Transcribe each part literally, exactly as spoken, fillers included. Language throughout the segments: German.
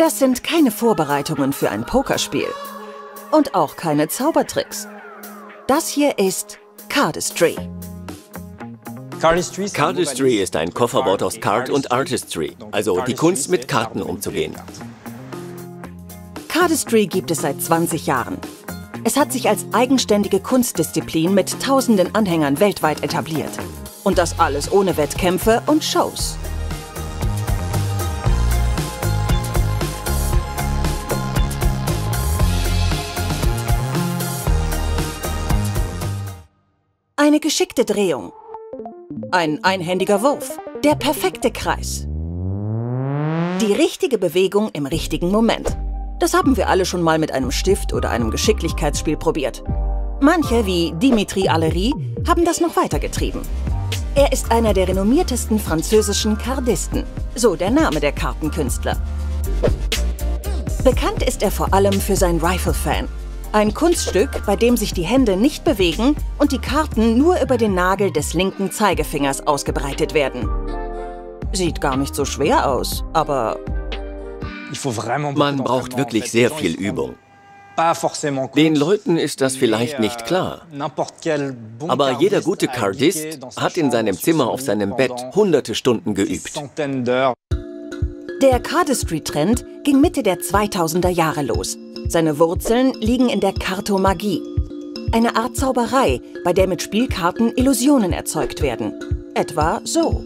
Das sind keine Vorbereitungen für ein Pokerspiel. Und auch keine Zaubertricks. Das hier ist Cardistry. Cardistry ist ein Kofferwort aus Card und Artistry, also die Kunst, mit Karten umzugehen. Cardistry gibt es seit zwanzig Jahren. Es hat sich als eigenständige Kunstdisziplin mit tausenden Anhängern weltweit etabliert. Und das alles ohne Wettkämpfe und Shows. Eine geschickte Drehung. Ein einhändiger Wurf. Der perfekte Kreis. Die richtige Bewegung im richtigen Moment. Das haben wir alle schon mal mit einem Stift oder einem Geschicklichkeitsspiel probiert. Manche, wie Dimitri Allery, haben das noch weitergetrieben. Er ist einer der renommiertesten französischen Cardisten, so der Name der Kartenkünstler. Bekannt ist er vor allem für sein Rifle-Fan. Ein Kunststück, bei dem sich die Hände nicht bewegen und die Karten nur über den Nagel des linken Zeigefingers ausgebreitet werden. Sieht gar nicht so schwer aus, aber... Man braucht wirklich sehr viel Übung. Den Leuten ist das vielleicht nicht klar. Aber jeder gute Cardist hat in seinem Zimmer auf seinem Bett hunderte Stunden geübt. Der Cardistry-Trend ging Mitte der zweitausender Jahre los. Seine Wurzeln liegen in der Kartomagie, eine Art Zauberei, bei der mit Spielkarten Illusionen erzeugt werden. Etwa so.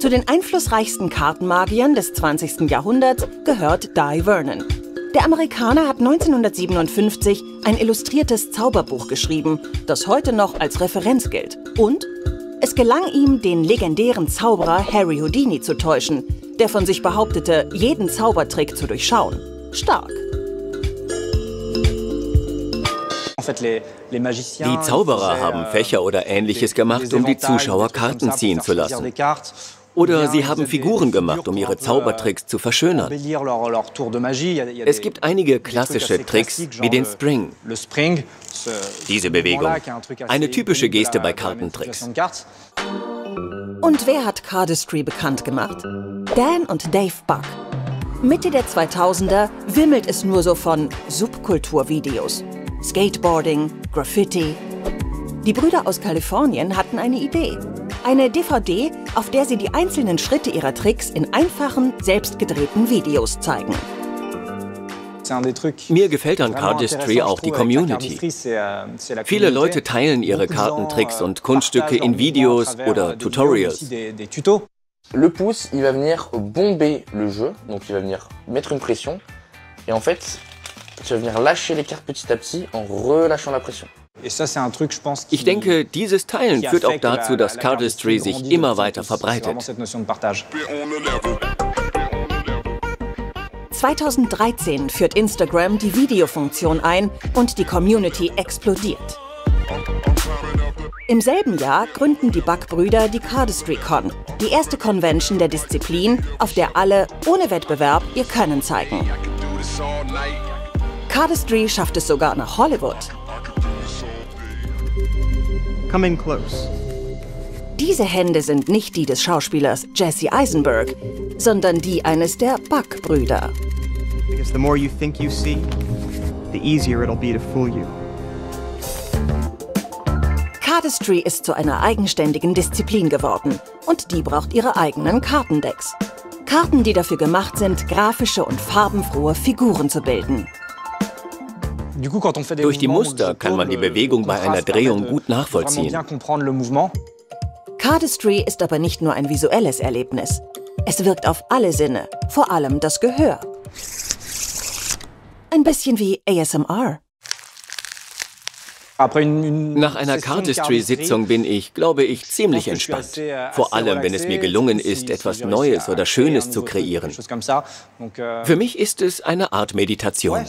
Zu den einflussreichsten Kartenmagiern des zwanzigsten Jahrhunderts gehört Dai Vernon. Der Amerikaner hat neunzehnhundertsiebenundfünfzig ein illustriertes Zauberbuch geschrieben, das heute noch als Referenz gilt. Und es gelang ihm, den legendären Zauberer Harry Houdini zu täuschen, der von sich behauptete, jeden Zaubertrick zu durchschauen. Stark. Die Zauberer haben Fächer oder Ähnliches gemacht, um die Zuschauer Karten ziehen zu lassen. Oder sie haben Figuren gemacht, um ihre Zaubertricks zu verschönern. Es gibt einige klassische Tricks, wie den Spring. Diese Bewegung. Eine typische Geste bei Kartentricks. Und wer hat Cardistry bekannt gemacht? Dan und Dave Buck. Mitte der zweitausender wimmelt es nur so von Subkulturvideos. Skateboarding, Graffiti. Die Brüder aus Kalifornien hatten eine Idee. Eine D V D, auf der sie die einzelnen Schritte ihrer Tricks in einfachen, selbstgedrehten Videos zeigen. Mir gefällt an Cardistry auch die Community. Viele Leute teilen ihre Kartentricks und Kunststücke in Videos oder Tutorials. Le pouce, il va venir bomber le jeu, donc il va venir mettre une pression. Et en fait, tu vas venir lâcher les cartes petit à petit en relâchant la pression. Ich denke, dieses Teilen führt auch dazu, dass Cardistry sich immer weiter verbreitet. zweitausenddreizehn führt Instagram die Videofunktion ein und die Community explodiert. Im selben Jahr gründen die Buck-Brüder die Cardistry-Con, die erste Convention der Disziplin, auf der alle ohne Wettbewerb ihr Können zeigen. Cardistry schafft es sogar nach Hollywood. Come in close. Diese Hände sind nicht die des Schauspielers Jesse Eisenberg, sondern die eines der Buck-Brüder. Cardistry ist zu einer eigenständigen Disziplin geworden und die braucht ihre eigenen Kartendecks. Karten, die dafür gemacht sind, grafische und farbenfrohe Figuren zu bilden. Durch die Muster kann man die Bewegung bei einer Drehung gut nachvollziehen. Cardistry ist aber nicht nur ein visuelles Erlebnis. Es wirkt auf alle Sinne, vor allem das Gehör. Ein bisschen wie A S M R. Nach einer Cardistry-Sitzung bin ich, glaube ich, ziemlich entspannt. Vor allem, wenn es mir gelungen ist, etwas Neues oder Schönes zu kreieren. Für mich ist es eine Art Meditation.